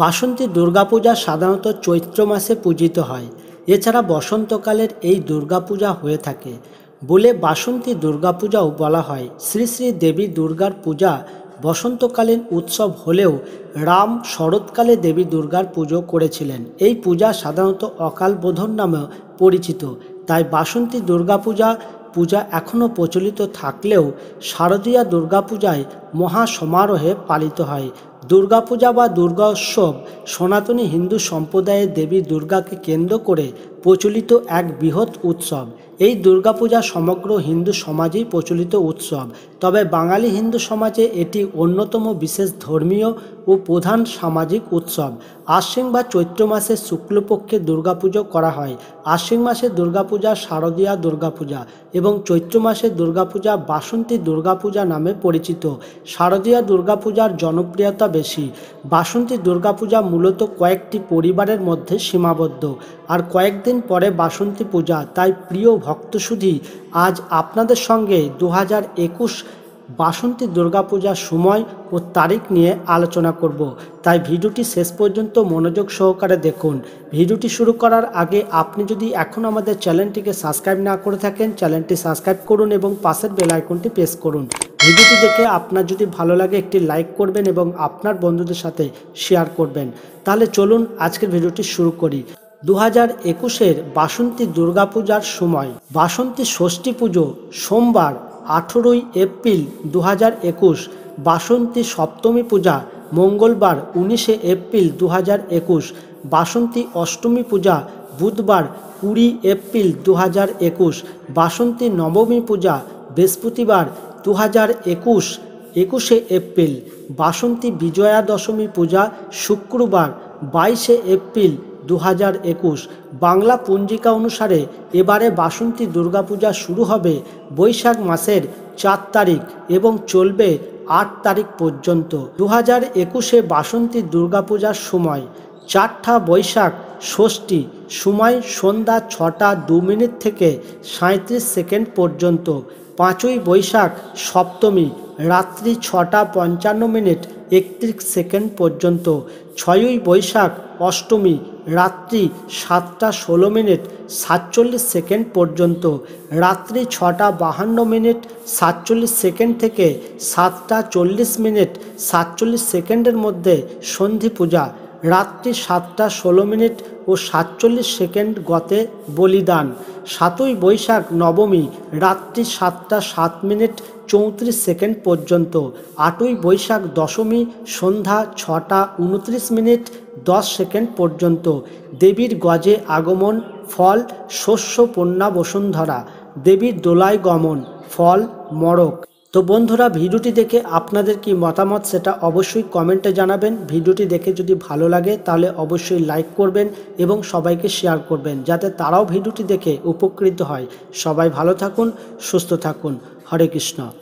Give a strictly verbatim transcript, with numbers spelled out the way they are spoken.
বাসন্তী দুর্গাপূজা সাধারণত চৈত্র মাসে পূজিত হয়। এছাড়া বসন্তকালের এই দুর্গাপূজা হয়ে থাকে বলে বাসন্তী দুর্গাপূজাও বলা হয়। শ্রী শ্রী দেবী দুর্গার পূজা বসন্তকালীন উৎসব হলেও রাম শরৎকালে দেবী দুর্গার পুজো করেছিলেন। এই পূজা সাধারণত অকাল বোধন নামেও পরিচিত। তাই বাসন্তী দুর্গাপূজা পূজা এখনও প্রচলিত থাকলেও শারদীয়া দুর্গাপূজায় মহা সমারোহে পালিত হয়। দুর্গাপূজা বা দুর্গা উৎসব সনাতনী হিন্দু সম্প্রদায়ের দেবী দুর্গাকে কেন্দ্র করে প্রচলিত এক বৃহৎ উৎসব। এই দুর্গাপূজা সমগ্র হিন্দু সমাজেই প্রচলিত উৎসব। তবে বাঙালি হিন্দু সমাজে এটি অন্যতম বিশেষ ধর্মীয় ও প্রধান সামাজিক উৎসব। আশ্বিন বা চৈত্র মাসের শুক্লপক্ষে দুর্গাপুজো করা হয়। আশ্বিন মাসে দুর্গাপূজা শারদীয়া দুর্গাপূজা এবং চৈত্র মাসে দুর্গাপূজা বাসন্তী দুর্গাপূজা নামে পরিচিত। শারদীয়া দুর্গাপূজার জনপ্রিয়তা বেশি। বাসন্তী দুর্গাপূজা মূলত কয়েকটি পরিবারের মধ্যে সীমাবদ্ধ। আর কয়েকদিন পরে বাসন্তী পূজা। তাই প্রিয় ভক্তসুধী, আজ আপনাদের সঙ্গে দু হাজার একুশ বাসন্তী দুর্গাপূজার সময় ও তারিখ নিয়ে আলোচনা করব। তাই ভিডিওটি শেষ পর্যন্ত মনোযোগ সহকারে দেখুন। ভিডিওটি শুরু করার আগে আপনি যদি এখন আমাদের চ্যানেলটিকে সাবস্ক্রাইব না করে থাকেন, চ্যানেলটি সাবস্ক্রাইব করুন এবং পাশের বেল আইকনটি প্রেস করুন। ভিডিওটি দেখে আপনার যদি ভালো লাগে একটি লাইক করবেন এবং আপনার বন্ধুদের সাথে শেয়ার করবেন। তাহলে চলুন আজকের ভিডিওটি শুরু করি। দু হাজার একুশের বাসন্তী দুর্গাপূজার সময় বাসন্তী ষষ্ঠী পুজো সোমবার আঠেরোই এপ্রিল দু হাজার একুশ। বাসন্তী সপ্তমী পূজা মঙ্গলবার উনিশে এপ্রিল দু হাজার একুশ। বাসন্তী অষ্টমী পূজা বুধবার কুড়ি এপ্রিল দু হাজার একুশ। বাসন্তী নবমী পূজা বৃহস্পতিবার দু হাজার একুশ একুশে এপ্রিল। বাসন্তী বিজয়া দশমী পূজা শুক্রবার বাইশে এপ্রিল দু হাজার একুশ। বাংলা পঞ্জিকা অনুসারে এবারে বাসন্তী দুর্গাপূজা শুরু হবে বৈশাখ মাসের চার তারিখ এবং চলবে আট তারিখ পর্যন্ত। দু হাজার একুশে বাসন্তী দুর্গাপূজার সময় চারটা বৈশাখ ষষ্ঠী। সময় সন্ধ্যা ছটা দু মিনিট থেকে সাঁত্রিশ সেকেন্ড পর্যন্ত। পাঁচই বৈশাখ সপ্তমী রাত্রি ছটা পঞ্চান্ন মিনিট একত্রিশ সেকেন্ড পর্যন্ত। ছয়ই বৈশাখ অষ্টমী রাত্রি সাতটা ষোলো মিনিট সাতচল্লিশ সেকেন্ড পর্যন্ত। রাত্রি ছটা বাহান্ন মিনিট সাতচল্লিশ সেকেন্ড থেকে সাতটা চল্লিশ মিনিট সাতচল্লিশ সেকেন্ডের মধ্যে সন্ধি পূজা। রাত্রি সাতটা ষোলো মিনিট ও সাতচল্লিশ সেকেন্ড গতে বলিদান। সাতই বৈশাখ নবমী রাত্রি সাতটা সাত মিনিট চৌত্রিশ সেকেন্ড পর্যন্ত। আটই বৈশাখ দশমী সন্ধ্যা ছটা উনত্রিশ মিনিট দশ সেকেন্ড পর্যন্ত। দেবীর গজে আগমন ফল শস্য পন্না বসুন্ধরা। দেবীর দোলায় গমন ফল মরক। তো বন্ধুরা, ভিডিওটি দেখে আপনাদের কি মতামত সেটা অবশ্যই কমেন্টে জানাবেন। ভিডিওটি দেখে যদি ভালো লাগে তাহলে অবশ্যই লাইক করবেন এবং সবাইকে শেয়ার করবেন যাতে তারাও ভিডিওটি দেখে উপকৃত হয়। সবাই ভালো থাকুন, সুস্থ থাকুন। হরে কৃষ্ণ।